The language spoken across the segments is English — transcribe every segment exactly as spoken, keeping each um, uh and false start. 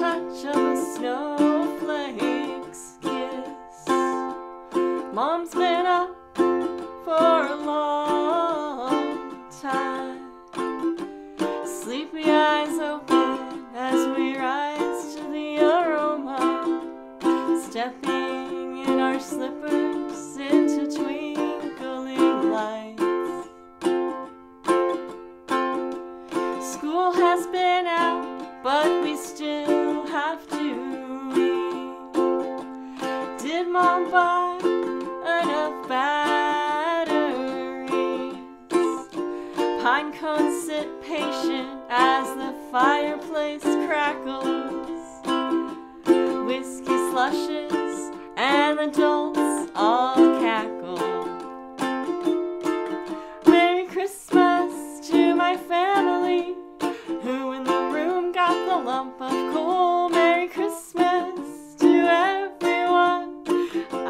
touch of a snowflake's kiss. Mom's been up for a long time, sleepy eyes open as we rise to the aroma, stepping in our slippers into twinkling lights. School has been out, but we still have to eat. Did Mom buy enough batteries? Pine cones sit patient as the fireplace crackles. Whiskey slushes and adults all cackle. Merry Christmas to my family. Who in the room got the lump of coal? Merry Christmas to everyone.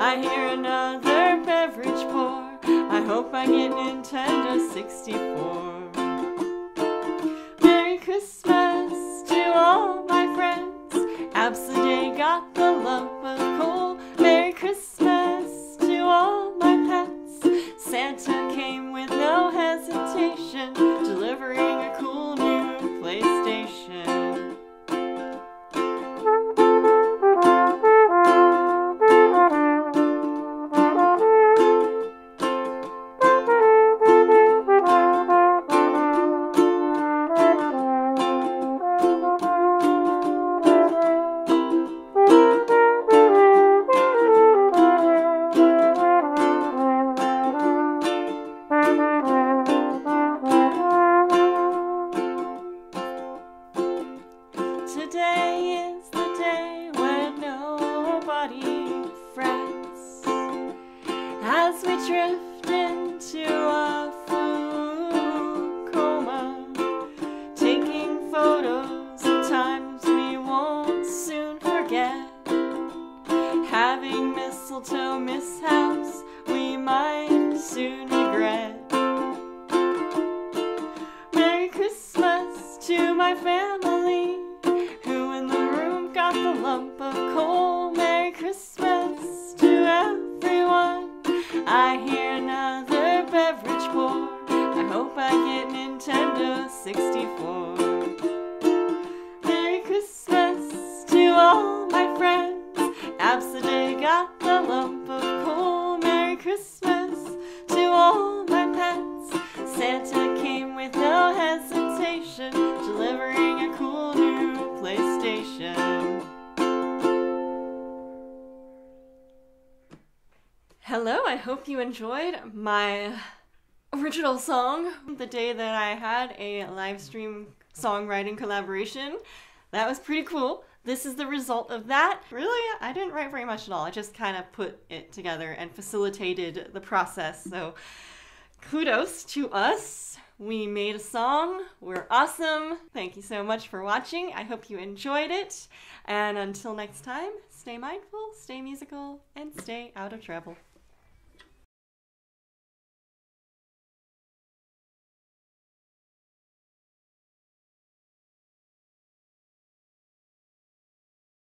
I hear another beverage pour. I hope I get Nintendo sixty-four. Merry Christmas to all my friends. Abcde got the lump of coal. Merry Christmas to all my pets. Santa came with no hesitation, delivering a cool new PlayStation. Today is the day when nobody frets, as we drift into a food coma, taking photos of times we won't soon forget. Having mistletoe mishaps we might soon regret. Merry Christmas to my family. The lump of coal. Merry Christmas to everyone. I hear another beverage pour. I hope I get Nintendo sixty-four. Merry Christmas to all my friends. Abcde got the lump of coal. Merry Christmas to all my pets. Santa came with no hesitation, delivering a cool new PlayStation. Hello, I hope you enjoyed my original song, the day that I had a live stream songwriting collaboration. That was pretty cool. This is the result of that. Really, I didn't write very much at all. I just kind of put it together and facilitated the process. So kudos to us. We made a song. We're awesome. Thank you so much for watching. I hope you enjoyed it. And until next time, stay mindful, stay musical, and stay out of trouble.